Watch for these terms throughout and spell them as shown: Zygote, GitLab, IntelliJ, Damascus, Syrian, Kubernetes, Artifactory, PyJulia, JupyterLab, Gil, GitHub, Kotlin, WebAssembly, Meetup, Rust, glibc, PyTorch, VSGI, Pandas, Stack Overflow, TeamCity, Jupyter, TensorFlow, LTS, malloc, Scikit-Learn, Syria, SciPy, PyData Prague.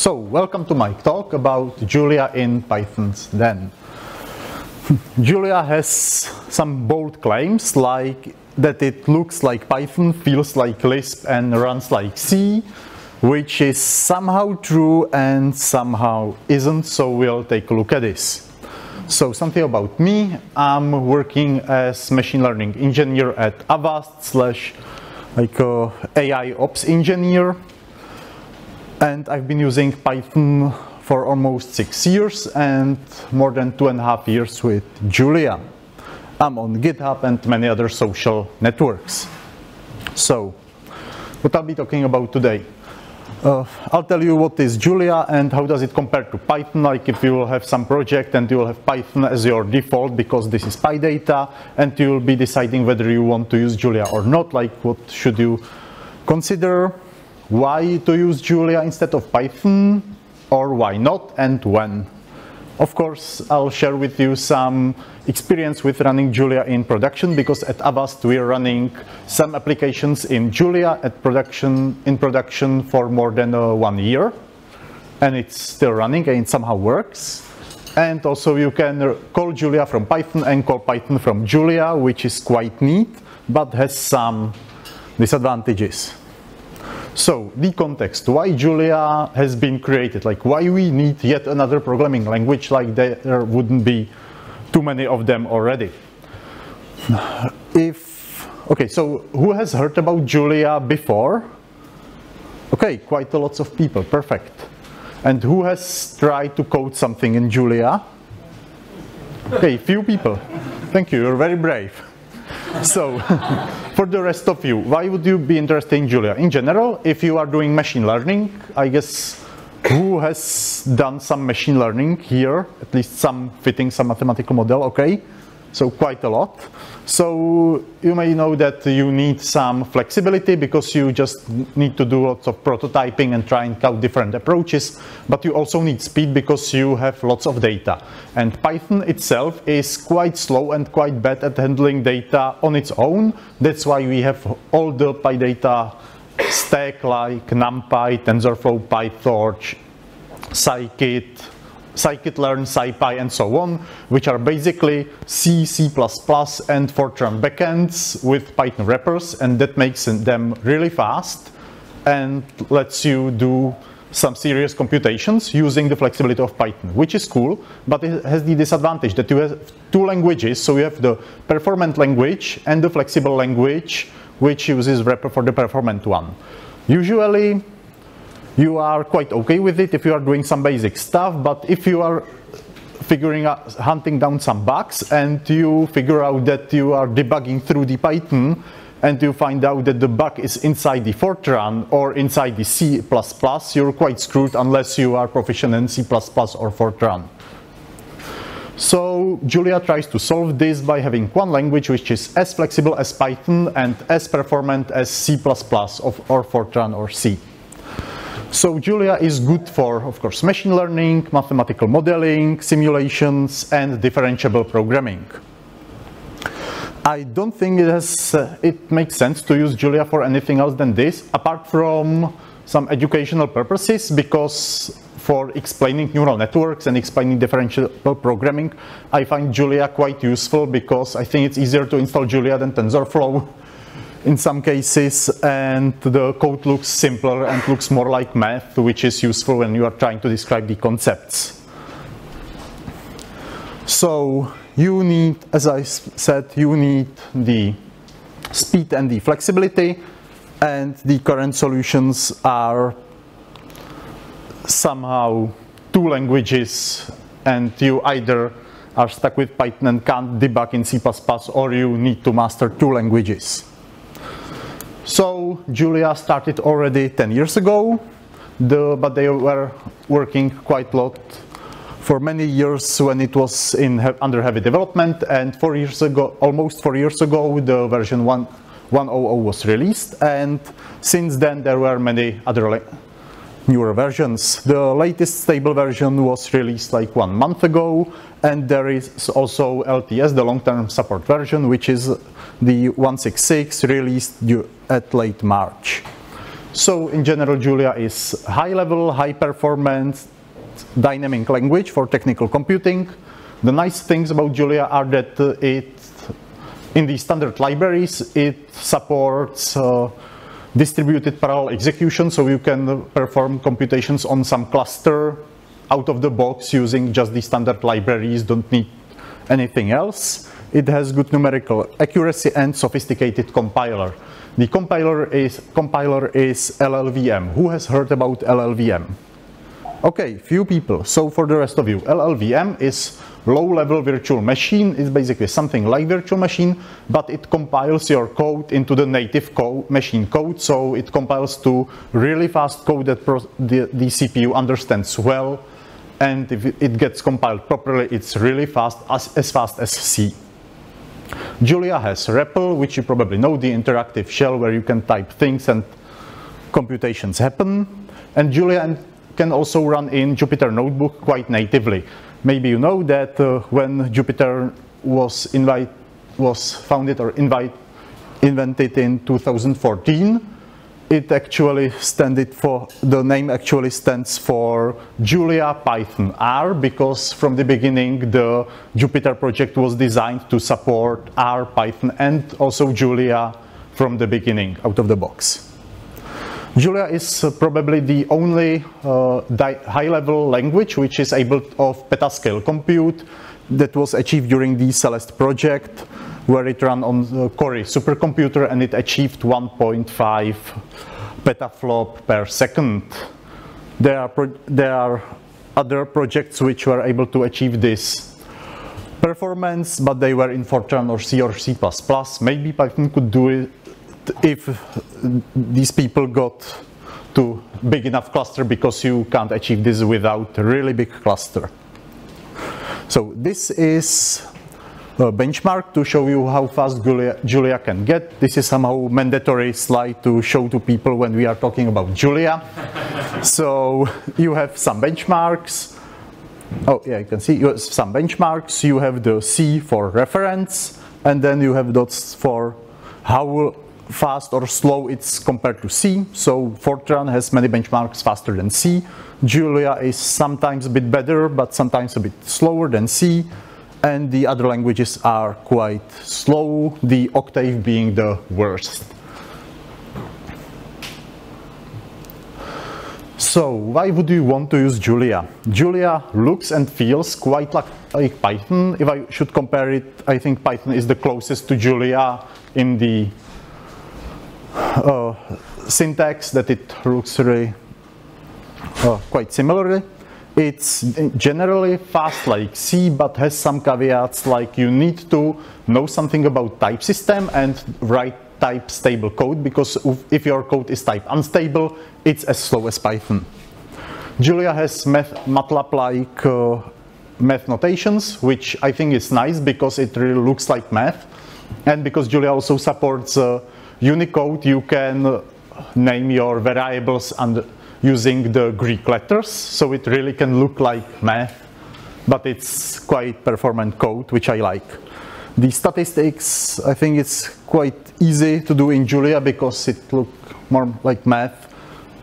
So, welcome to my talk about Julia in Python's Den. Julia has some bold claims like that it looks like Python, feels like Lisp and runs like C, which is somehow true and somehow isn't, so we'll take a look at this. So something about me, I'm working as machine learning engineer at Avast / like AI ops engineer, and I've been using Python for almost 6 years and more than 2.5 years with Julia. I'm on GitHub and many other social networks. So what I'll be talking about today. I'll tell you what is Julia and how does it compare to Python, like if you will have some project and you will have Python as your default because this is PyData and you will be deciding whether you want to use Julia or not, like what should you consider, why to use Julia instead of Python or why not and when. Of course, I'll share with you some experience with running Julia in production because at Avast we are running some applications in Julia in production for more than 1 year, and it's still running and it somehow works. And also you can call Julia from Python and call Python from Julia, which is quite neat but has some disadvantages. So the context, why Julia has been created, like why we need yet another programming language, like there wouldn't be too many of them already. Okay, so who has heard about Julia before? Okay, quite a lot of people, perfect. And who has tried to code something in Julia? Okay, few people. Thank you, you're very brave. So, for the rest of you, why would you be interested in Julia? In general, if you are doing machine learning, I guess who has done some machine learning here? At least some fitting some mathematical model, okay? So quite a lot. So you may know that you need some flexibility because you just need to do lots of prototyping and try and count different approaches, but you also need speed because you have lots of data. And Python itself is quite slow and quite bad at handling data on its own. That's why we have all the PyData stack like NumPy, TensorFlow, PyTorch, Scikit-Learn, SciPy, and so on, which are basically C++, and Fortran backends with Python wrappers, and that makes them really fast and lets you do some serious computations using the flexibility of Python, which is cool, but it has the disadvantage that you have two languages, so you have the performant language and the flexible language, which uses wrapper for the performant one. Usually, you are quite okay with it if you are doing some basic stuff, but if you are figuring out, hunting down some bugs and you figure out that you are debugging through the Python and you find out that the bug is inside the Fortran or inside the C++, you're quite screwed unless you are proficient in C++ or Fortran. So Julia tries to solve this by having one language which is as flexible as Python and as performant as C++ or Fortran or C. So Julia is good for, of course, machine learning, mathematical modeling, simulations, and differentiable programming. I don't think it makes sense to use Julia for anything else than this, apart from some educational purposes, because for explaining neural networks and explaining differentiable programming, I find Julia quite useful because I think it's easier to install Julia than TensorFlow. In some cases, and the code looks simpler and looks more like math, which is useful when you are trying to describe the concepts. So you need, as I said, you need the speed and the flexibility, and the current solutions are somehow two languages, and you either are stuck with Python and can't debug in C++, or you need to master two languages. So Julia started already 10 years ago, but they were working quite a lot for many years when it was under heavy development, and 4 years ago, almost 4 years ago, the version 1.1.0.0 was released, and since then there were many other newer versions. The latest stable version was released like 1 month ago, and there is also LTS, the long-term support version, which is the 1.6.6 released at late March. So in general, Julia is high level, high performance, dynamic language for technical computing. The nice things about Julia are that in the standard libraries, it supports distributed parallel execution, so you can perform computations on some cluster out of the box using just the standard libraries, don't need anything else. It has good numerical accuracy and sophisticated compiler. The compiler is LLVM. Who has heard about LLVM? Okay, few people. So for the rest of you, LLVM is low-level virtual machine. It's basically something like virtual machine, but it compiles your code into the native machine code. So it compiles to really fast code that the CPU understands well. And if it gets compiled properly, it's really fast as C. Julia has REPL, which you probably know, the interactive shell where you can type things and computations happen. And Julia can also run in Jupyter Notebook quite natively. Maybe you know that when Jupyter was founded or invented in 2014, it actually stands for Julia Python R, because from the beginning the Jupyter project was designed to support R, Python, and also Julia from the beginning, out of the box. Julia is probably the only high-level language which is able of petascale compute that was achieved during the Celeste project, where it ran on the Cori supercomputer and it achieved 1.5 petaflop per second. There are other projects which were able to achieve this performance, but they were in Fortran or C or C++. Maybe Python could do it if these people got to big enough cluster, because you can't achieve this without a really big cluster. So this is a benchmark to show you how fast Julia can get. This is somehow a mandatory slide to show to people when we are talking about Julia. So you have some benchmarks. Oh yeah, you can see you have some benchmarks. You have the C for reference, and then you have dots for how fast or slow it's compared to C. So Fortran has many benchmarks faster than C. Julia is sometimes a bit better, but sometimes a bit slower than C. And the other languages are quite slow, the Octave being the worst. So why would you want to use Julia? Julia looks and feels quite like Python. If I should compare it, I think Python is the closest to Julia in the syntax, that it looks really quite similarly. It's generally fast like C, but has some caveats, like you need to know something about type system and write type stable code, because if your code is type unstable, it's as slow as Python. Julia has MATLAB-like math notations, which I think is nice because it really looks like math, and because Julia also supports Unicode. You can name your variables and using the Greek letters, so it really can look like math, but it's quite performant code, which I like. The statistics, I think it's quite easy to do in Julia because it looks more like math,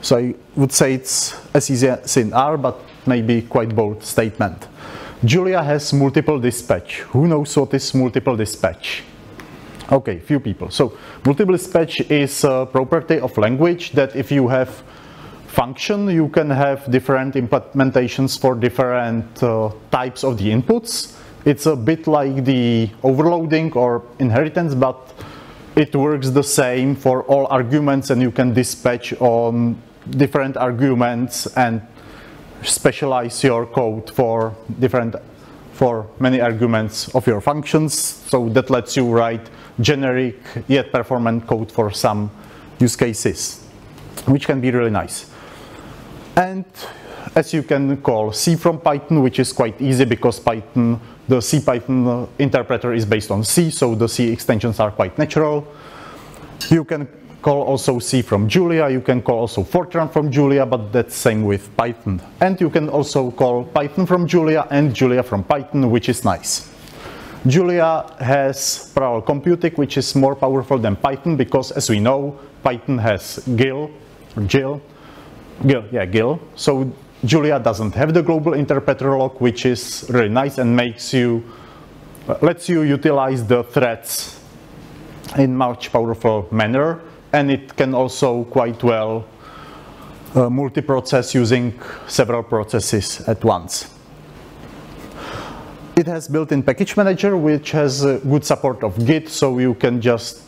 so I would say it's as easy as in R, but maybe quite bold statement. Julia has multiple dispatch. Who knows what is multiple dispatch? Okay, few people. So multiple dispatch is a property of language that if you have function, you can have different implementations for different types of the inputs. It's a bit like the overloading or inheritance, but it works the same for all arguments, and you can dispatch on different arguments and specialize your code for many arguments of your functions. So that lets you write generic yet performant code for some use cases, which can be really nice. And as you can call C from Python, which is quite easy because Python, the C Python interpreter is based on C, so the C extensions are quite natural. You can call also C from Julia, you can call also Fortran from Julia, but that's same with Python. And you can also call Python from Julia and Julia from Python, which is nice. Julia has parallel computing, which is more powerful than Python because, as we know, Python has Gil, or Gil. So Julia doesn't have the global interpreter lock, which is really nice and makes you, lets you utilize the threads in much powerful manner, and it can also quite well multiprocess using several processes at once. It has built-in package manager, which has good support of Git, so you can just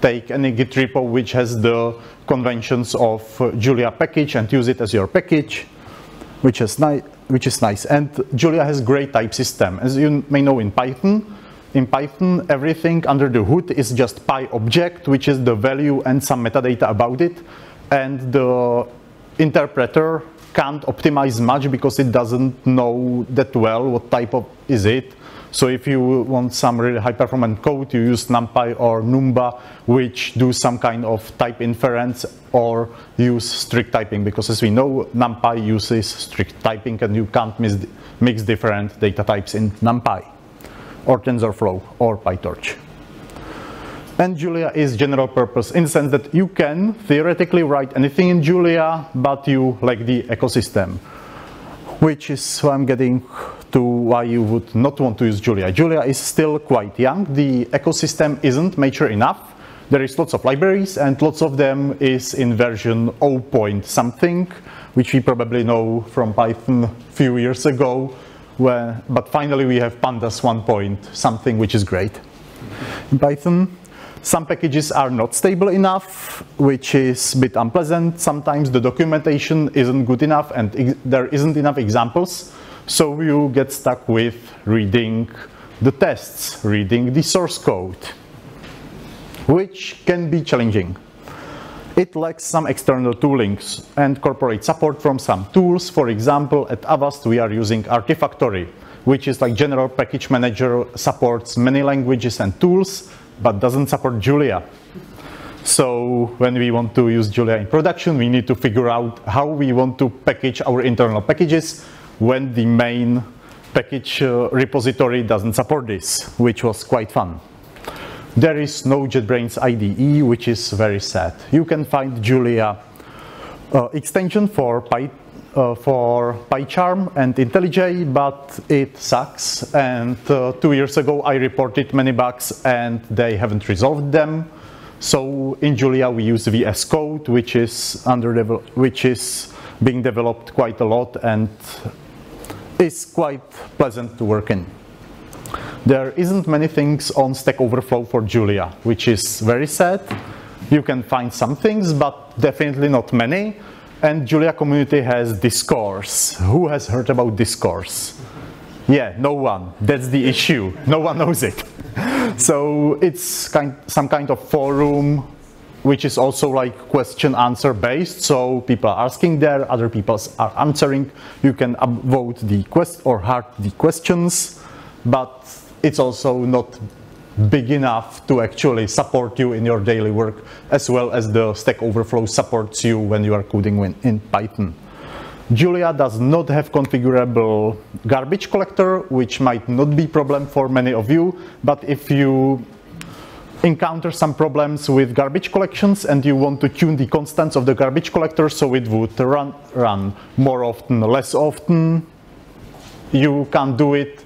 take any Git repo which has the conventions of Julia package and use it as your package, which is nice. And Julia has great type system. As you may know, in Python everything under the hood is just PyObject, which is the value and some metadata about it, and the interpreter can't optimize much because it doesn't know that well what type of is it. So if you want some really high performant code, you use NumPy or Numba, which do some kind of type inference, or use strict typing, because as we know, NumPy uses strict typing and you can't mix different data types in NumPy or TensorFlow or PyTorch. And Julia is general purpose in the sense that you can theoretically write anything in Julia, but you lack the ecosystem, which is why I'm getting to why you would not want to use Julia. Julia is still quite young. The ecosystem isn't mature enough. There is lots of libraries, and lots of them is in version 0.something, which we probably know from Python a few years ago, but finally we have Pandas 1.something, which is great in Python. Some packages are not stable enough, which is a bit unpleasant. Sometimes the documentation isn't good enough and there isn't enough examples, so you get stuck with reading the tests, reading the source code, which can be challenging. It lacks some external toolings and corporate support from some tools. For example, at Avast we are using Artifactory, which is like general package manager, supports many languages and tools, but doesn't support Julia. So when we want to use Julia in production, we need to figure out how we want to package our internal packages when the main package repository doesn't support this, which was quite fun. There is no JetBrains IDE, which is very sad. You can find Julia extension for PyCharm and IntelliJ, but it sucks, and 2 years ago I reported many bugs and they haven't resolved them. So in Julia we use VS Code, which is being developed quite a lot and is quite pleasant to work in. There isn't many things on Stack Overflow for Julia, which is very sad. You can find some things, but definitely not many. And Julia community has Discourse. Who has heard about Discourse? Yeah, no one. That's the issue. No one knows it. So it's some kind of forum, which is also like question answer based. So people are asking there, other people are answering. You can upvote the quest or heart the questions, but it's also not big enough to actually support you in your daily work, as well as the Stack Overflow supports you when you are coding in Python. Julia does not have configurable garbage collector, which might not be a problem for many of you, but if you encounter some problems with garbage collections and you want to tune the constants of the garbage collector so it would run more often, less often, you can't do it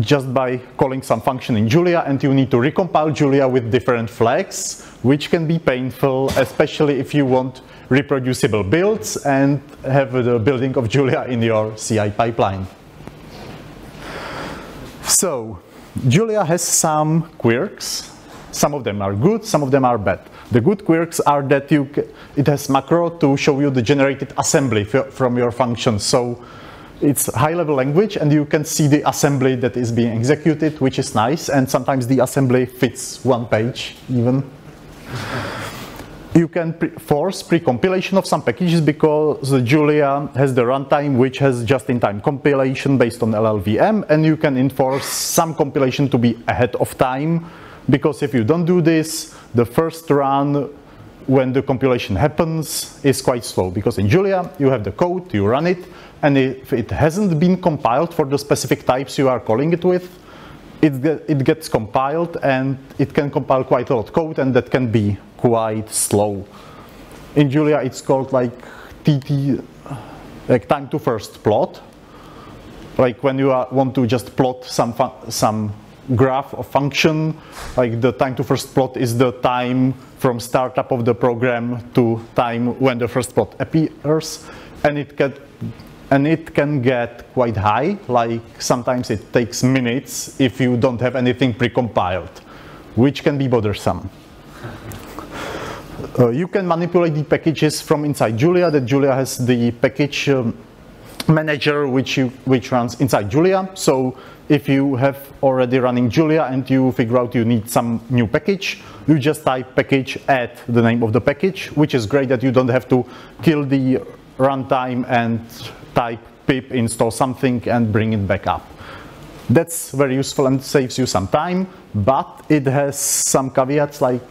just by calling some function in Julia, and you need to recompile Julia with different flags, which can be painful, especially if you want reproducible builds and have the building of Julia in your CI pipeline. So Julia has some quirks. Some of them are good, some of them are bad. The good quirks are that it has macro to show you the generated assembly from your function. So it's high-level language and you can see the assembly that is being executed, which is nice, and sometimes the assembly fits one page even. You can force pre-compilation of some packages because Julia has the runtime which has just-in-time compilation based on LLVM, and you can enforce some compilation to be ahead of time, because if you don't do this, the first run when the compilation happens is quite slow, because in Julia you have the code, you run it, and if it hasn't been compiled for the specific types you are calling it with, it gets compiled, and it can compile quite a lot of code, and that can be quite slow. In Julia, it's called like TT, like time to first plot. Like when you want to just plot some graph or function, like the time to first plot is the time from startup of the program to time when the first plot appears, and it can get quite high. Like sometimes it takes minutes if you don't have anything precompiled, which can be bothersome. You can manipulate the packages from inside Julia. That Julia has the package manager which runs inside Julia. So if you have already running Julia and you figure out you need some new package, you just type package, add the name of the package, which is great that you don't have to kill the runtime and type pip install something and bring it back up. That's very useful and saves you some time, but it has some caveats like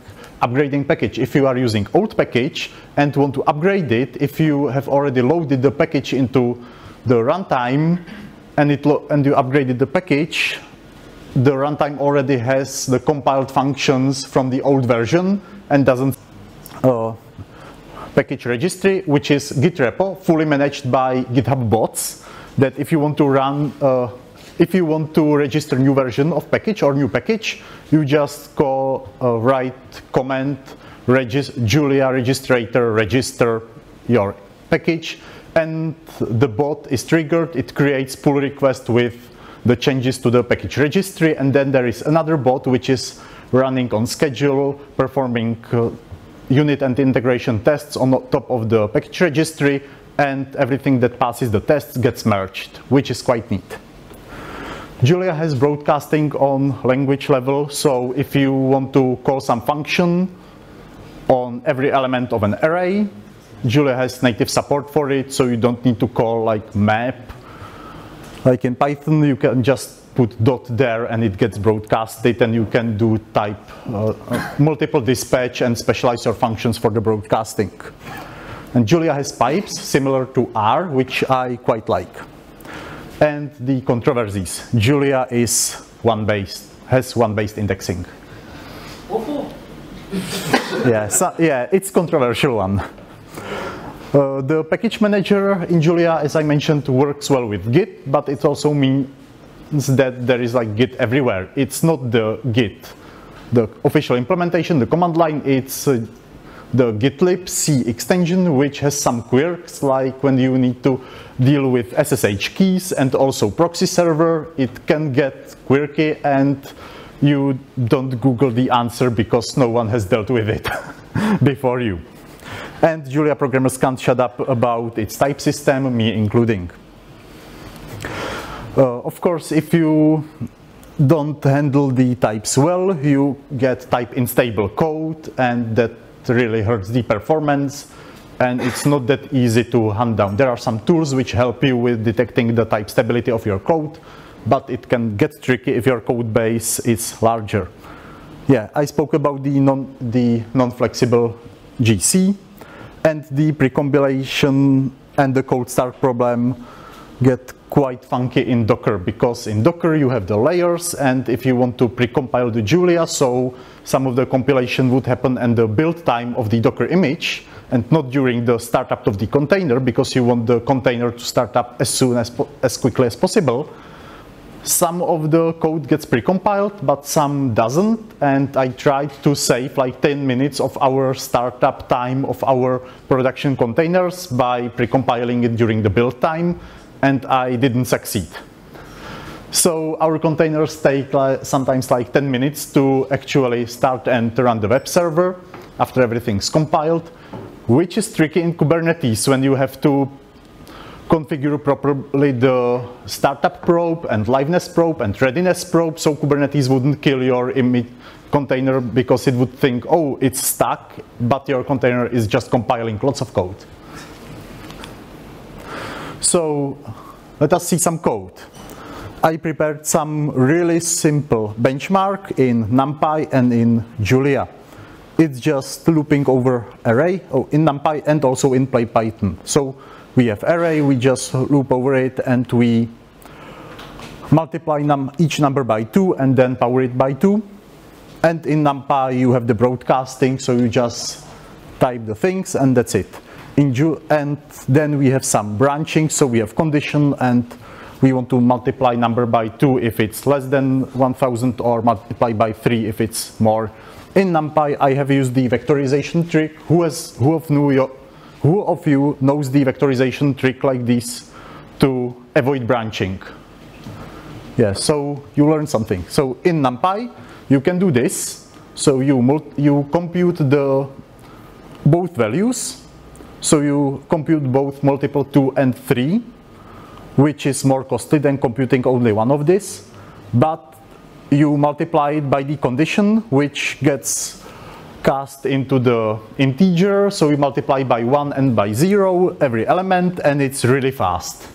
upgrading package. If you are using old package and want to upgrade it, if you have already loaded the package into the runtime and you upgraded the package, the runtime already has the compiled functions from the old version and doesn't package registry, which is Git repo fully managed by GitHub bots. That if you want to run if you want to register new version of package or new package, you just write command Julia registrator register your package, and the bot is triggered. It creates pull request with the changes to the package registry, and then there is another bot which is running on schedule, performing unit and integration tests on top of the package registry, and everything that passes the tests gets merged, which is quite neat. Julia has broadcasting on language level, so if you want to call some function on every element of an array, Julia has native support for it, so you don't need to call like map. Like in Python, you can just put dot there and it gets broadcasted, and you can do type multiple dispatch and specialize your functions for the broadcasting. And Julia has pipes similar to R, which I quite like. And the controversies. Julia is has one-based indexing. Yeah, so, yeah, it's controversial one. The package manager in Julia, as I mentioned, works well with Git, but it also means that there is like Git everywhere. It's not the Git, the official implementation, the command line. It's the GitLab C extension, which has some quirks, like when you need to deal with SSH keys and also proxy server, it can get quirky and you don't Google the answer because no one has dealt with it before you. And Julia programmers can't shut up about its type system, me including. Of course, if you don't handle the types well, you get type unstable code, and that really hurts the performance, and it's not that easy to hand down. There are some tools which help you with detecting the type stability of your code, but it can get tricky if your code base is larger. Yeah, I spoke about the non-flexible GC, and the precompilation and the cold start problem get quite funky in Docker, because in Docker you have the layers, and if you want to precompile the Julia, so some of the compilation would happen in the build time of the Docker image and not during the startup of the container, because you want the container to start up as quickly as possible. Some of the code gets precompiled, but some doesn't, and I tried to save like 10 minutes of our startup time of our production containers by precompiling it during the build time, and I didn't succeed. So our containers take sometimes like 10 minutes to actually start and run the web server after everything's compiled, which is tricky in Kubernetes when you have to configure properly the startup probe and liveness probe and readiness probe, so Kubernetes wouldn't kill your container because it would think, oh, it's stuck, but your container is just compiling lots of code. So let us see some code. I prepared some really simple benchmark in NumPy and in Julia. It's just looping over array in NumPy and also in Play Python. So we have array, we just loop over it, and we multiply each number by 2 and then power it by 2. And in NumPy you have the broadcasting, so you just type the things, and that's it. And then we have some branching, so we have condition, and we want to multiply number by 2 if it's less than 1000, or multiply by 3 if it's more. In NumPy, I have used the vectorization trick. Who of you knows the vectorization trick like this to avoid branching? Yeah, so you learn something. So in NumPy, you can do this. So you compute both values. So you compute both multiple 2 and 3, which is more costly than computing only one of this, but you multiply it by the condition, which gets cast into the integer, so we multiply by 1 and by 0 every element, and it's really fast.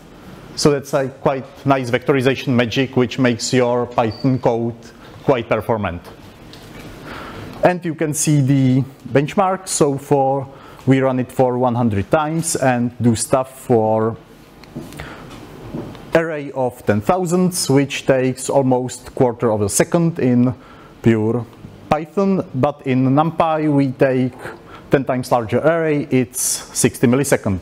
So that's like quite nice vectorization magic, which makes your Python code quite performant. And you can see the benchmark, so we run it for 100 times and do stuff for array of 10,000, which takes almost quarter of a second in pure Python, but in NumPy we take 10 times larger array, it's 60 milliseconds.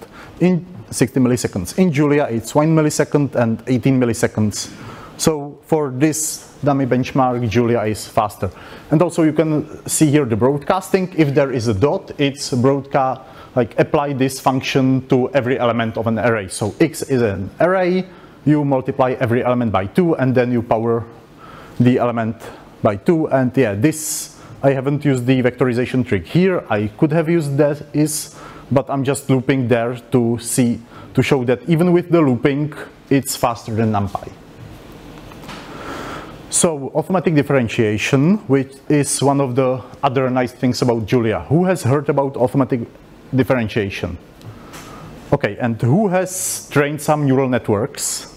In Julia it's 1 millisecond and 18 milliseconds. So for this dummy benchmark, Julia is faster. And also you can see here the broadcasting. If there is a dot, it's broadcast, like apply this function to every element of an array. So X is an array, you multiply every element by 2, and then you power the element by 2. And yeah, this, I haven't used the vectorization trick here. I could have used that, but I'm just looping there to show that even with the looping, it's faster than NumPy. So automatic differentiation, which is one of the other nice things about Julia. Who has heard about automatic differentiation? Okay, and who has trained some neural networks?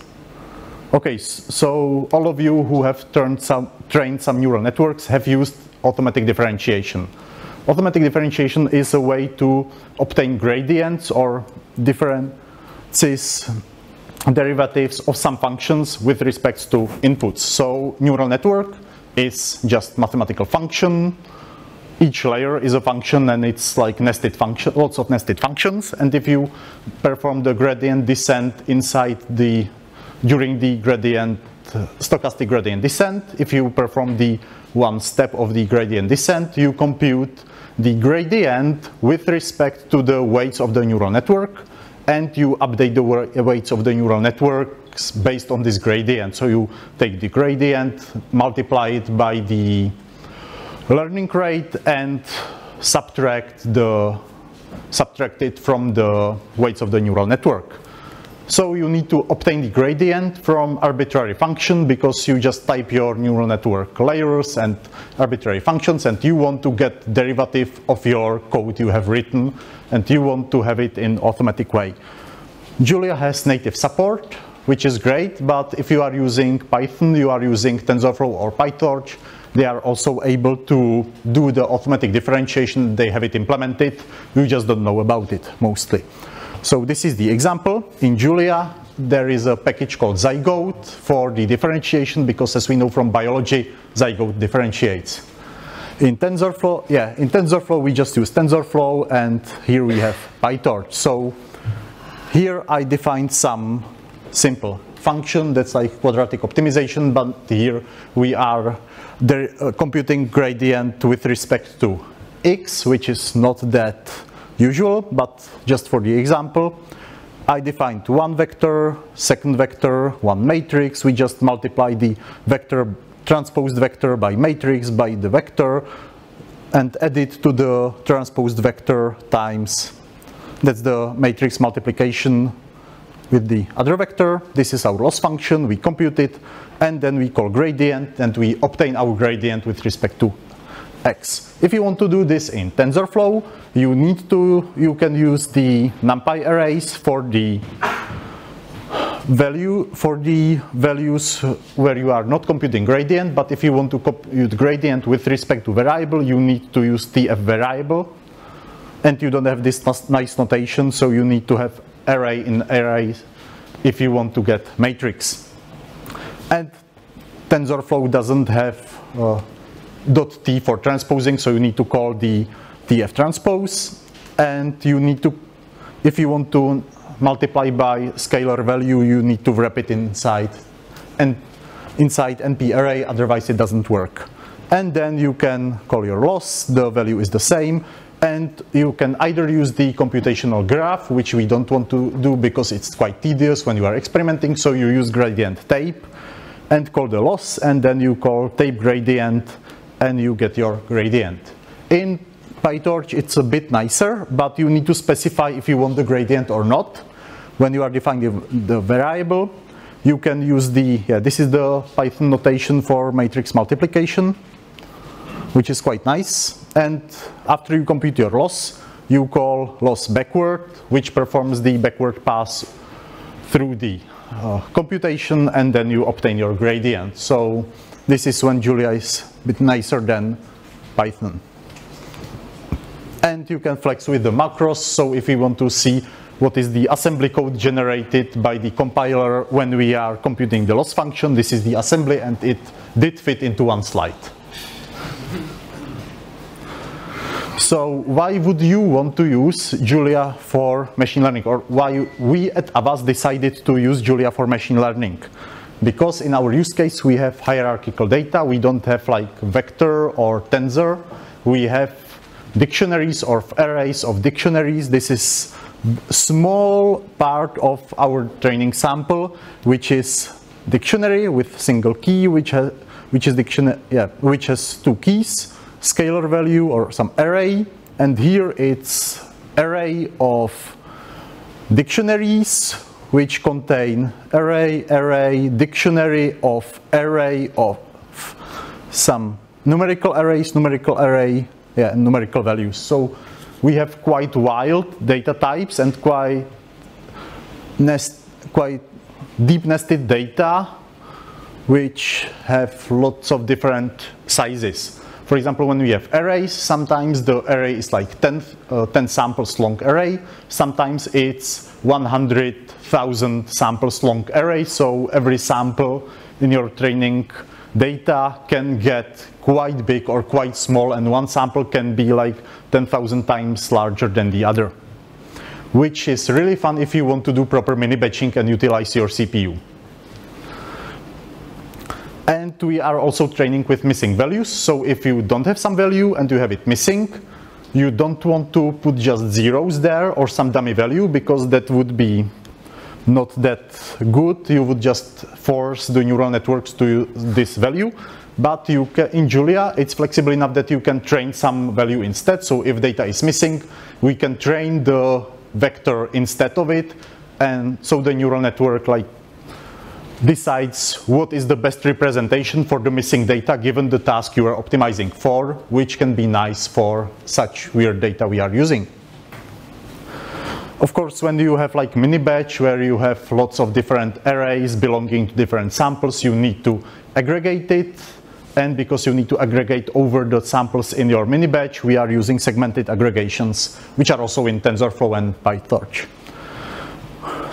Okay, so all of you who have trained some neural networks have used automatic differentiation. Automatic differentiation is a way to obtain gradients or differences, derivatives of some functions with respect to inputs. So neural network is just mathematical function. Each layer is a function, and it's like nested function, lots of nested functions. And if you perform the gradient descent during the stochastic gradient descent, if you perform the one step of the gradient descent, you compute the gradient with respect to the weights of the neural network, and you update the weights of the neural networks based on this gradient. So you take the gradient, multiply it by the learning rate, and subtract it from the weights of the neural network. So you need to obtain the gradient from arbitrary function, because you just type your neural network layers and arbitrary functions, and you want to get derivative of your code you have written, and you want to have it in automatic way. Julia has native support, which is great, but if you are using Python, you are using TensorFlow or PyTorch, they are also able to do the automatic differentiation. They have it implemented. You just don't know about it mostly. So this is the example. In Julia, there is a package called Zygote for the differentiation, because as we know from biology, Zygote differentiates. In TensorFlow, we just use TensorFlow, and here we have PyTorch. So here I defined some simple function that's like quadratic optimization, but here we are computing gradient with respect to X, which is not that usual, but just for the example, I defined one vector, second vector, one matrix. We just multiply the vector, transposed vector by matrix by the vector, and add it to the transposed vector times, that's the matrix multiplication with the other vector. This is our loss function, we compute it, and then we call gradient, and we obtain our gradient with respect to X. If you want to do this in TensorFlow, you can use the NumPy arrays for the values where you are not computing gradient, but if you want to compute gradient with respect to variable, you need to use TF variable, and you don't have this nice notation, so you need to have array in array if you want to get matrix. And TensorFlow doesn't have dot T for transposing, so you need to call the TF transpose, and you need to, if you want to multiply by scalar value, you need to wrap it inside NP array, otherwise it doesn't work. And then you can call your loss, the value is the same, and you can either use the computational graph, which we don't want to do because it's quite tedious when you are experimenting, so you use gradient tape and call the loss, and then you call tape gradient and you get your gradient. In PyTorch it's a bit nicer, but you need to specify if you want the gradient or not. When you are defining the variable, you can use the, this is the Python notation for matrix multiplication, which is quite nice. And after you compute your loss, you call loss backward, which performs the backward pass through the computation, and then you obtain your gradient. So this is when Julia is a bit nicer than Python. And you can flex with the macros, so if we want to see what is the assembly code generated by the compiler when we are computing the loss function, this is the assembly, and it did fit into one slide. So why would you want to use Julia for machine learning, or why we at Avast decided to use Julia for machine learning? Because in our use case we have hierarchical data, we don't have like vector or tensor, we have dictionaries or arrays of dictionaries. This is a small part of our training sample, which is dictionary with single key, which has two keys, scalar value or some array, and here it's array of dictionaries which contain array, dictionary of array of some numerical array, and numerical values. So we have quite wild data types and quite deep nested data which have lots of different sizes. For example, when we have arrays, sometimes the array is like 10 samples long array, sometimes it's 100,000 samples long array, so every sample in your training data can get quite big or quite small, and one sample can be like 10,000 times larger than the other, which is really fun if you want to do proper mini batching and utilize your CPU. And we are also training with missing values, so if you don't have some value and you have it missing, you don't want to put just zeros there or some dummy value, because that would be not that good. You would just force the neural networks to this value. But you can, in Julia it's flexible enough that you can train some value instead. So if data is missing, we can train the vector instead of it, and so the neural network like decides what is the best representation for the missing data given the task you are optimizing for, which can be nice for such weird data we are using. Of course, when you have like mini batch where you have lots of different arrays belonging to different samples, you need to aggregate it, and because you need to aggregate over the samples in your mini batch, we are using segmented aggregations, which are also in TensorFlow and PyTorch.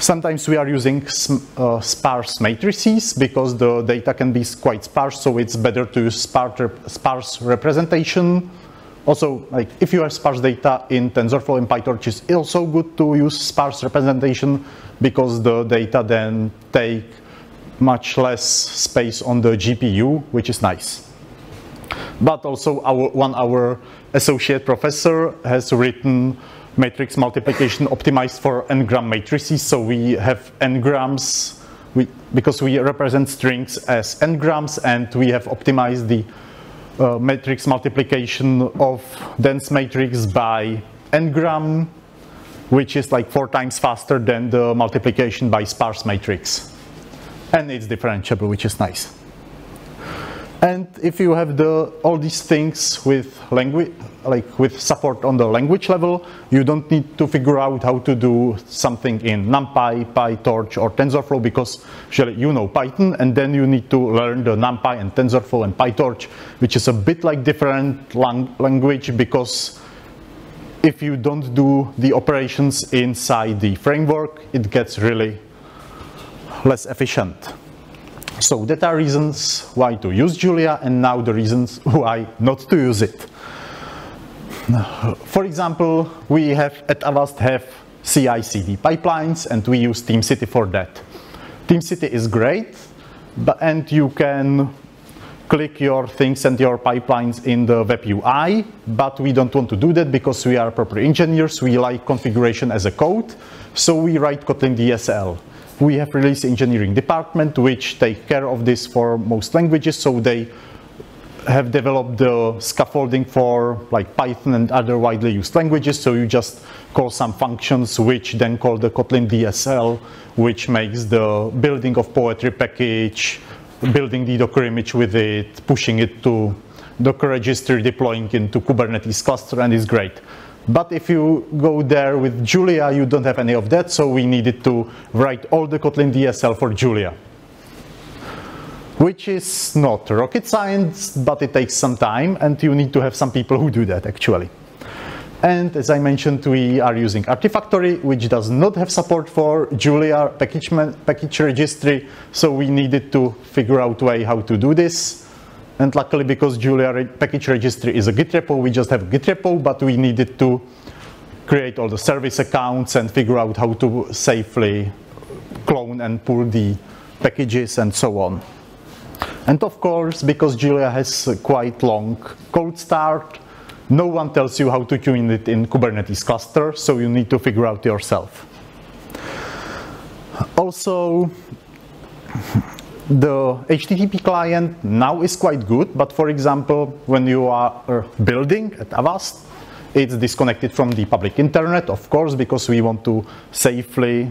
Sometimes we are using sparse matrices because the data can be quite sparse, so it's better to use sparse representation. Also, like if you have sparse data in TensorFlow and PyTorch, it's also good to use sparse representation because the data then take much less space on the GPU, which is nice. But also our associate professor has written matrix multiplication optimized for n-gram matrices, so we have n-grams because we represent strings as n-grams, and we have optimized the matrix multiplication of dense matrix by n-gram, which is like 4 times faster than the multiplication by sparse matrix, and it's differentiable, which is nice. And if you have all these things with language, like with support on the language level, you don't need to figure out how to do something in NumPy, PyTorch, or TensorFlow, because you know Python, and then you need to learn the NumPy and TensorFlow and PyTorch, which is a bit like different language, because if you don't do the operations inside the framework, it gets really less efficient. So that are reasons why to use Julia, and now the reasons why not to use it. For example, we have at Avast have CI/CD pipelines, and we use TeamCity for that. TeamCity is great, and you can click your things and your pipelines in the web UI, but we don't want to do that because we are proper engineers. We like configuration as a code, so we write Kotlin DSL. We have released engineering department which take care of this for most languages, so they have developed the scaffolding for like Python and other widely used languages, so you just call some functions which then call the Kotlin DSL, which makes the building of poetry package, building the Docker image with it, pushing it to Docker registry, deploying into Kubernetes cluster, and it's great. But if you go there with Julia, you don't have any of that, so we needed to write all the Kotlin DSL for Julia, which is not rocket science, but it takes some time, and you need to have some people who do that actually. And as I mentioned, we are using Artifactory, which does not have support for Julia package registry, so we needed to figure out way how to do this. And luckily, because Julia package registry is a Git repo, we just have a Git repo, but we needed to create all the service accounts and figure out how to safely clone and pull the packages and so on. And of course, because Julia has a quite long cold start, no one tells you how to tune it in Kubernetes cluster, so you need to figure out yourself. Also, the HTTP client now is quite good, but for example, when you are building at Avast, it's disconnected from the public internet, of course, because we want to safely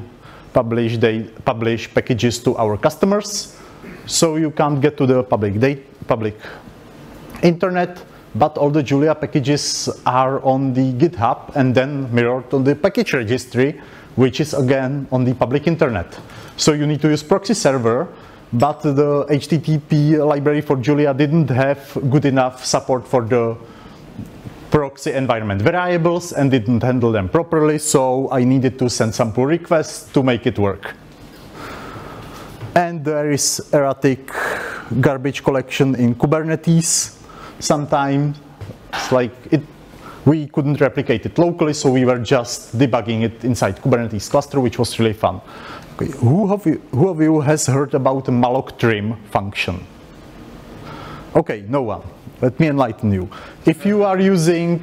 publish packages to our customers, so you can't get to the public internet. But all the Julia packages are on the GitHub and then mirrored on the package registry, which is again on the public internet. So you need to use proxy server, but the HTTP library for Julia didn't have good enough support for the proxy environment variables and didn't handle them properly, so I needed to send some pull requests to make it work. And there is erratic garbage collection in Kubernetes. Sometimes it's like we couldn't replicate it locally, so we were just debugging it inside Kubernetes cluster, which was really fun. Okay, who of you has heard about the malloc trim function? Okay, no one. Let me enlighten you. If you are using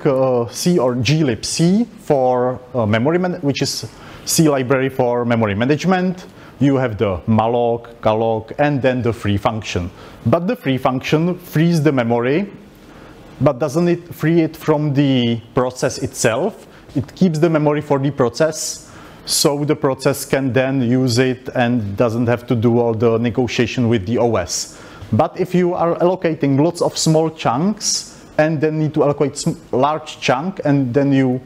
C or glibc for memory, which is C library for memory management, you have the malloc, calloc, and then the free function. But the free function frees the memory, but doesn't it free it from the process itself? It keeps the memory for the process, so the process can then use it and doesn't have to do all the negotiation with the OS. But if you are allocating lots of small chunks and then need to allocate large chunk and then you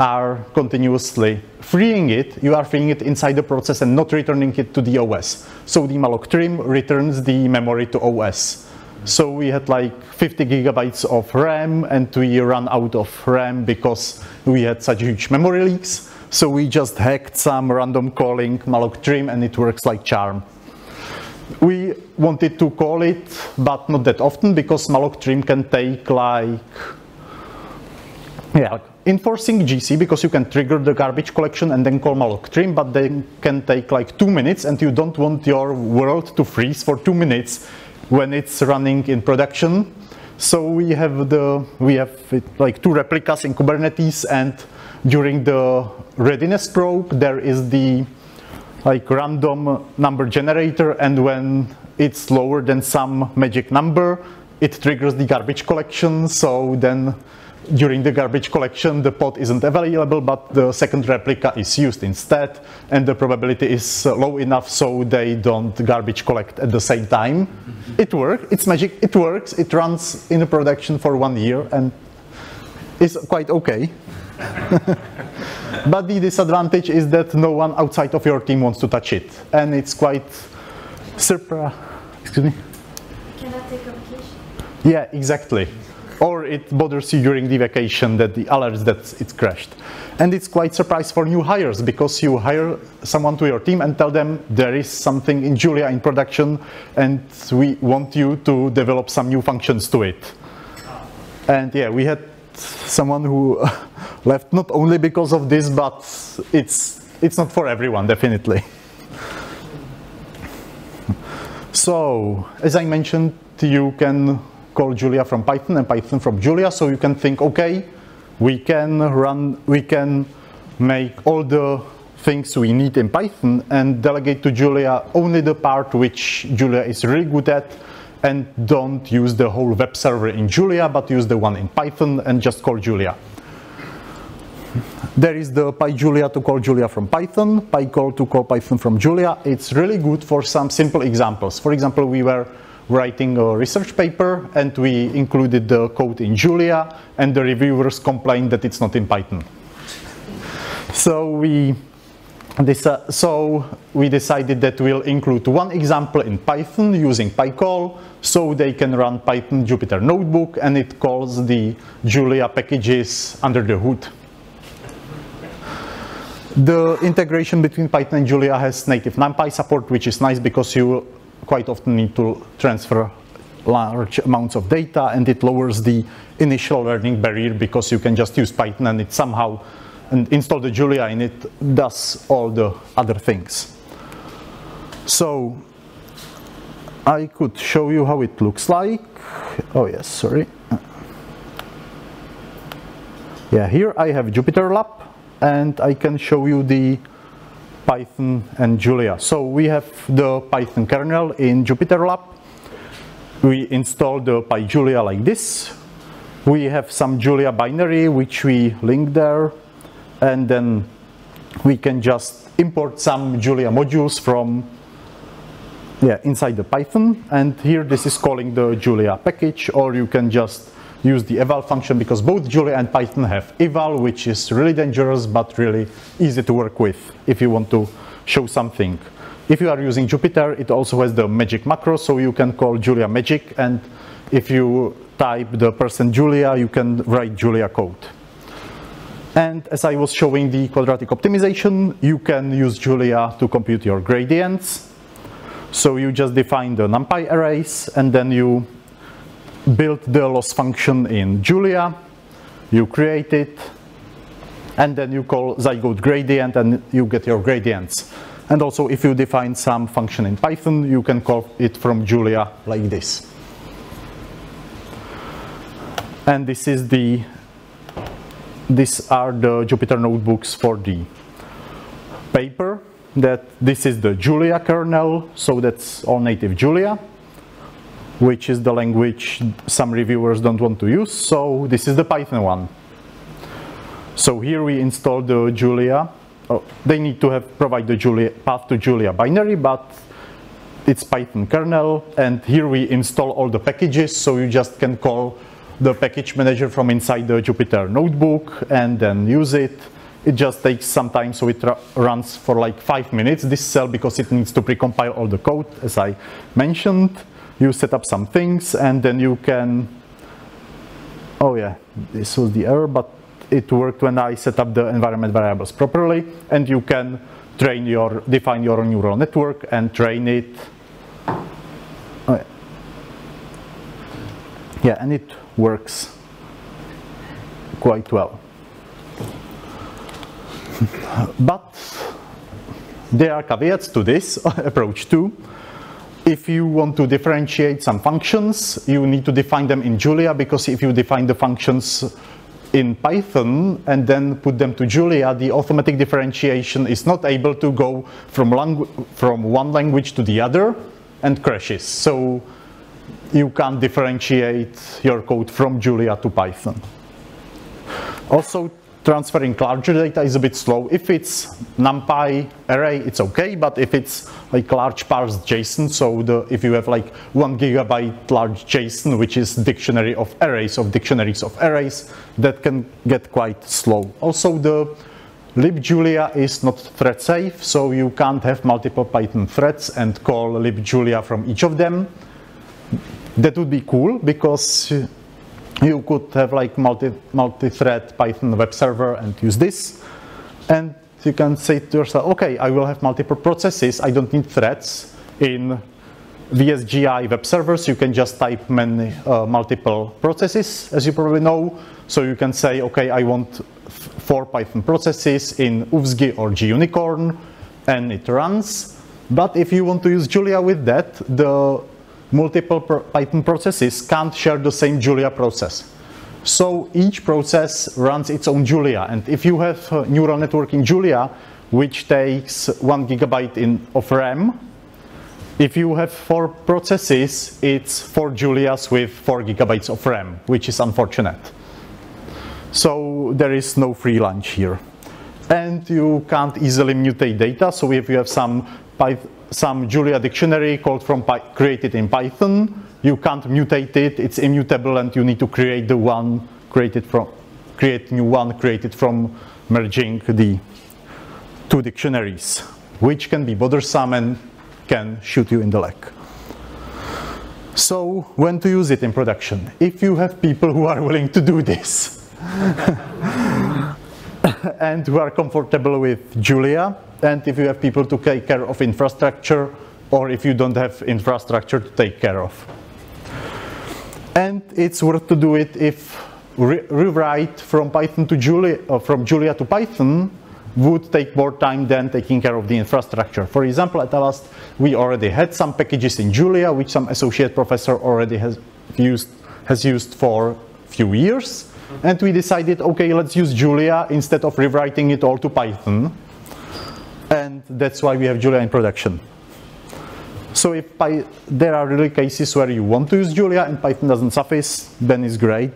are continuously freeing it, you are freeing it inside the process and not returning it to the OS. So the malloc trim returns the memory to OS. So we had like 50 gigabytes of RAM and we ran out of RAM because we had such huge memory leaks. So we just hacked some random calling malloc trim and it works like charm. We wanted to call it, but not that often because malloc trim can take like, yeah, enforcing GC, because you can trigger the garbage collection and then call malloc trim, but they can take like 2 minutes and you don't want your world to freeze for 2 minutes when it's running in production. So we have like 2 replicas in Kubernetes, and during the readiness probe there is the like random number generator, and when it's lower than some magic number it triggers the garbage collection, so then during the garbage collection, the pod isn't available, but the second replica is used instead, and the probability is low enough so they don't garbage collect at the same time. It works, it's magic, it works, it runs in production for 1 year and is quite okay. But the disadvantage is that no one outside of your team wants to touch it, and it's quite surprising. Excuse me? Can I take a vacation? Yeah, exactly. Or it bothers you during the vacation that the alerts that it's crashed. And it's quite surprising for new hires, because you hire someone to your team and tell them there is something in Julia in production and we want you to develop some new functions to it. And yeah, we had someone who left not only because of this, but it's not for everyone, definitely. So, as I mentioned, you can call Julia from Python and Python from Julia, so you can think, okay, we can make all the things we need in Python and delegate to Julia only the part which Julia is really good at, and don't use the whole web server in Julia, but use the one in Python and just call Julia. There is the PyJulia to call Julia from Python, PyCall to call Python from Julia. It's really good for some simple examples. For example, we were writing a research paper and we included the code in Julia and the reviewers complained that it's not in Python. So we decided that we'll include one example in Python using PyCall, so they can run Python Jupyter Notebook and it calls the Julia packages under the hood. The integration between Python and Julia has native NumPy support, which is nice because you quite often need to transfer large amounts of data, and it lowers the initial learning barrier because you can just use Python and it somehow and install the Julia and it does all the other things. So I could show you how it looks like. Oh yes, sorry. Yeah, here I have JupyterLab and I can show you the Python and Julia. So we have the Python kernel in JupyterLab. We install the PyJulia like this. We have some Julia binary which we link there. And then we can just import some Julia modules from inside the Python. And here this is calling the Julia package, or you can just use the eval function because both Julia and Python have eval, which is really dangerous but really easy to work with if you want to show something. If you are using Jupyter, it also has the magic macro, so you can call Julia magic, and if you type the person Julia, you can write Julia code. And as I was showing the quadratic optimization, you can use Julia to compute your gradients. So you just define the NumPy arrays and then you build the loss function in Julia, you create it, and then you call Zygote gradient and you get your gradients. And also if you define some function in Python, you can call it from Julia like this. And this is the these are the Jupyter notebooks for the paper. That this is the Julia kernel, so that's all native Julia, which is the language some reviewers don't want to use, so this is the Python one. So here we install the Julia. Oh, they need to provide the Julia path to Julia binary, but it's Python kernel, and here we install all the packages, so you just can call the package manager from inside the Jupyter notebook and then use it. It just takes some time, so it runs for like 5 minutes, this cell, because it needs to precompile all the code, as I mentioned. You set up some things and then you can, oh yeah, this was the error, but it worked when I set up the environment variables properly, and you can train your, define your neural network and train it. Oh yeah. Yeah, and it works quite well. But there are caveats to this approach too. If you want to differentiate some functions, you need to define them in Julia, because if you define the functions in Python and then put them to Julia, the automatic differentiation is not able to go from one language to the other and crashes. So you can't differentiate your code from Julia to Python. Also, transferring larger data is a bit slow. If it's NumPy array, it's okay, but if it's like large parsed JSON, so if you have like 1 GB large JSON, which is dictionary of arrays of dictionaries of arrays, that can get quite slow. Also, the libjulia is not thread safe, so you can't have multiple Python threads and call libjulia from each of them. That would be cool, because you could have like multi-thread Python web server and use this, and you can say to yourself, okay, I will have multiple processes, I don't need threads. In VSGI web servers you can just type many multiple processes, as you probably know, So you can say, okay, I want 4 Python processes in UFSGI or GUnicorn, and it runs. But if you want to use Julia with that, the multiple Python processes can't share the same Julia process. So each process runs its own Julia. And if you have a neural network in Julia, which takes 1 gigabyte of RAM, if you have 4 processes, it's 4 Julias with 4 gigabytes of RAM, which is unfortunate. So there is no free lunch here. And you can't easily mutate data. So if you have some Julia dictionary created in Python, you can't mutate it. It's immutable, and you need to create the one created from merging the 2 dictionaries, which can be bothersome and can shoot you in the leg. So when to use it in production? If you have people who are willing to do this and who are comfortable with Julia, and if you have people to take care of infrastructure, or if you don't have infrastructure to take care of. And it's worth to do it if rewrite from Python to Julia, or from Julia to Python, would take more time than taking care of the infrastructure. For example, at Avast, we already had some packages in Julia, which some associate professor already has used for a few years. And we decided, okay, let's use Julia instead of rewriting it all to Python. And that's why we have Julia in production. So if there are really cases where you want to use Julia and Python doesn't suffice, then it's great.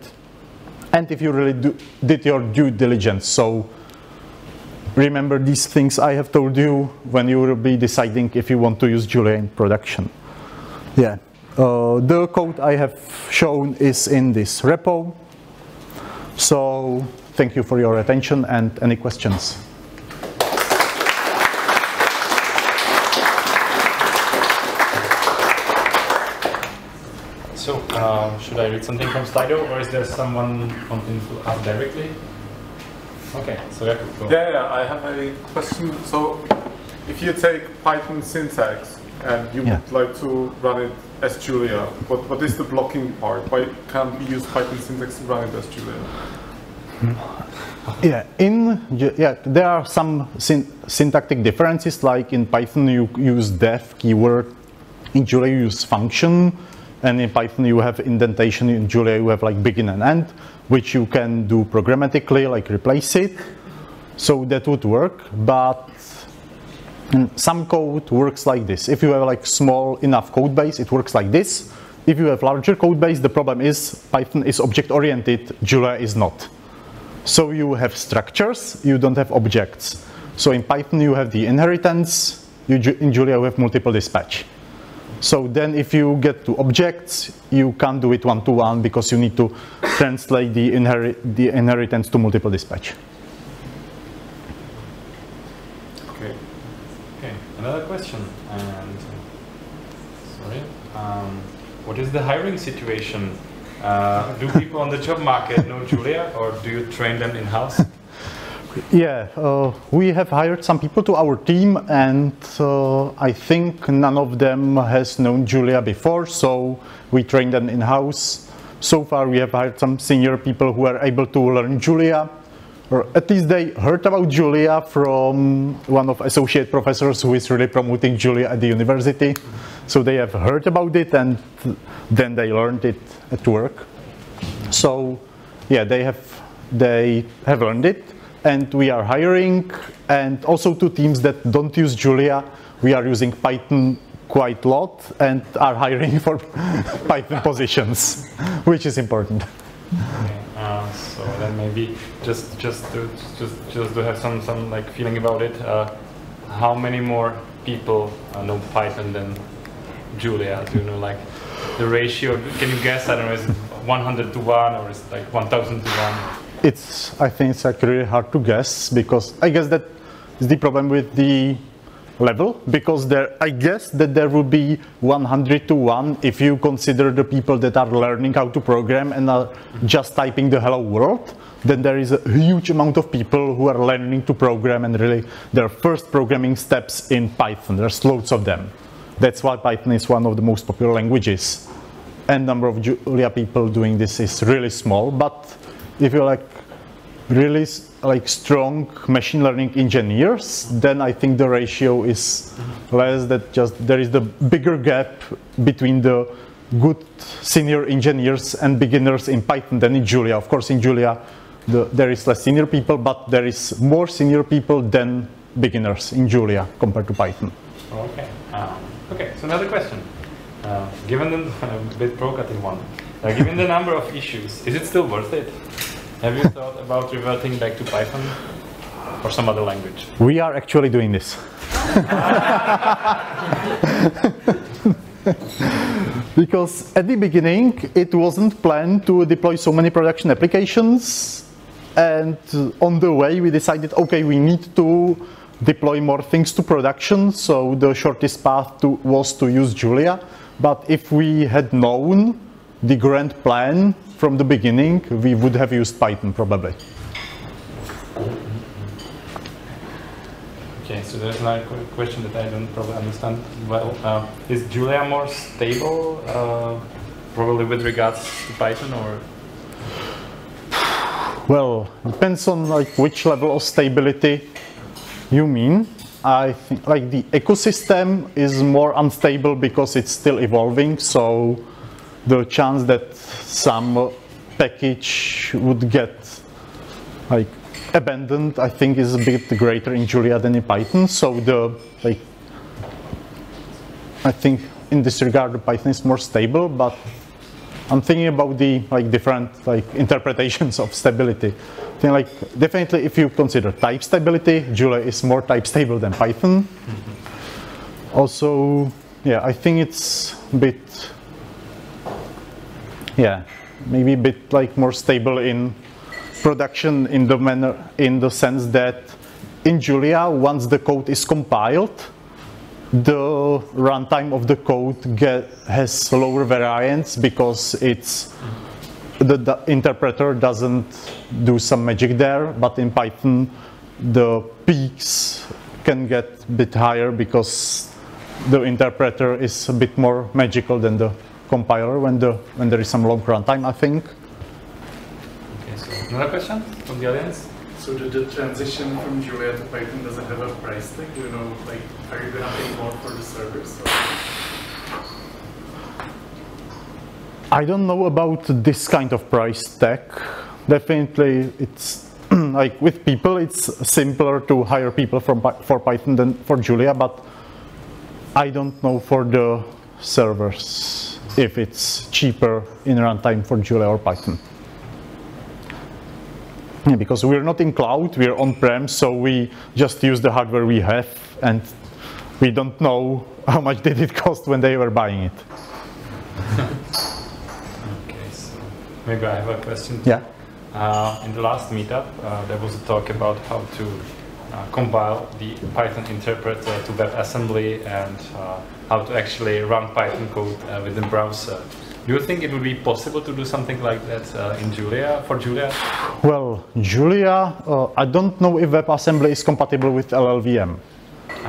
And if you really did your due diligence, so remember these things I have told you when you will be deciding if you want to use Julia in production. Yeah, the code I have shown is in this repo. So thank you for your attention, and any questions? So should I read something from Slido, or is there someone wanting to ask directly? Okay, so yeah, cool. Yeah, I have a question. So if you take Python syntax and you would like to run it as Julia, what is the blocking part? Why can't we use Python syntax to run it as Julia? Yeah, there are some syntactic differences. Like in Python, you use def keyword. In Julia, you use function. And in Python, you have indentation. In Julia, you have like begin and end, which you can do programmatically, like replace it. So that would work, but some code works like this. If you have like small enough code base, it works like this. If you have larger code base, the problem is Python is object-oriented, Julia is not. So you have structures, you don't have objects. So in Python, you have the inheritance. In Julia, you have multiple dispatch. So then if you get to objects, you can't do it one-to-one because you need to translate the inheritance to multiple dispatch. Okay. Okay. Another question. And, sorry. What is the hiring situation? Do people on the job market know Julia, or do you train them in-house? Yeah, we have hired some people to our team, and I think none of them has known Julia before, so we trained them in-house. So far we have hired some senior people who are able to learn Julia, or at least they heard about Julia from one of associate professors who is really promoting Julia at the university. So they have heard about it, and then they learned it at work. So yeah, they have learned it. And we are hiring, and also to teams that don't use Julia, we are using Python quite a lot and are hiring for Python positions, which is important. Okay, so then maybe just to have some like feeling about it, how many more people know Python than Julia? Do you know like the ratio? Can you guess? I don't know, is it 100 to 1, or is it like 1,000 to 1? I think it's like really hard to guess, because I guess that is the problem with the level, because I guess that there would be 100 to 1 if you consider the people that are learning how to program and are just typing the hello world. Then there is a huge amount of people who are learning to program and really their first programming steps in Python. There's loads of them. That's why Python is one of the most popular languages. And number of Julia people doing this is really small, but if you're like really strong machine learning engineers, then I think the ratio is less, that just there is the bigger gap between the good senior engineers and beginners in Python than in Julia. Of course, in Julia there is less senior people, but there is more senior people than beginners in Julia compared to Python. Okay. Okay. So another question. Given the a bit provocative one, given the number of issues, is it still worth it? Have you thought about reverting back to Python or some other language? We are actually doing this. Because at the beginning, it wasn't planned to deploy so many production applications. And on the way, we decided, okay, we need to deploy more things to production. So the shortest path was to use Julia. But if we had known the grand plan from the beginning, we would have used Python probably. Okay, so there's another question that I don't probably understand well. Is Julia more stable, probably with regards to Python, or? Well, depends on which level of stability you mean. I think the ecosystem is more unstable because it's still evolving. So the chance that some package would get abandoned, I think, is a bit greater in Julia than in Python. So the I think in this regard the Python is more stable, but I'm thinking about the different interpretations of stability. I think definitely if you consider type stability, Julia is more type stable than Python. Mm-hmm. Also, yeah, I think it's a bit maybe a bit more stable in production, in the manner, in the sense that in Julia, once the code is compiled, the runtime of the code has lower variance because it's the interpreter doesn't do some magic there. But in Python, the peaks can get a bit higher because the interpreter is a bit more magical than the compiler when there is some long runtime, I think. Okay, so another question from the audience? So the transition from Julia to Python, does it have a price tag? Do you know, are you going to pay more for the servers? Or? I don't know about this kind of price tag. Definitely, it's with people, it's simpler to hire people for Python than for Julia, but I don't know for the servers if it's cheaper in runtime for Julia or Python. Yeah, because we're not in cloud, we're on-prem, so we just use the hardware we have, and we don't know how much did it cost when they were buying it. Okay, so maybe I have a question. Yeah. In the last meetup, there was a talk about how to compile the Python interpreter to WebAssembly and how to actually run Python code within browser. Do you think it would be possible to do something like that in Julia, for Julia? Well, Julia, I don't know if WebAssembly is compatible with LLVM.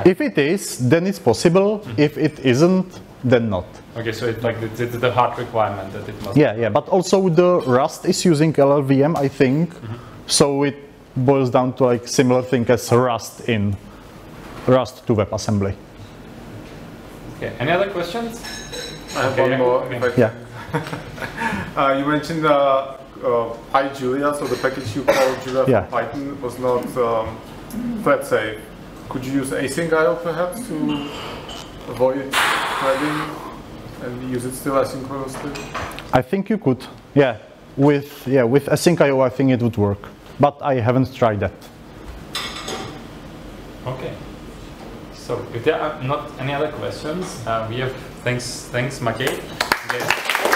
If it is, then it's possible. Mm-hmm. If it isn't, then not. Okay, so it's the hard requirement that it must be. Yeah, but also the Rust is using LLVM, I think. Mm-hmm. So it boils down to similar thing as Rust in Rust to WebAssembly. Okay, any other questions? I have one more. If I can. Yeah. You mentioned PyJulia, so the package you called Julia for Python was not thread safe. Could you use async IO perhaps to avoid threading and use it still asynchronously? I think you could. Yeah, with async IO, I think it would work, but I haven't tried that. Okay. So if there are not any other questions, we have thanks Maciej.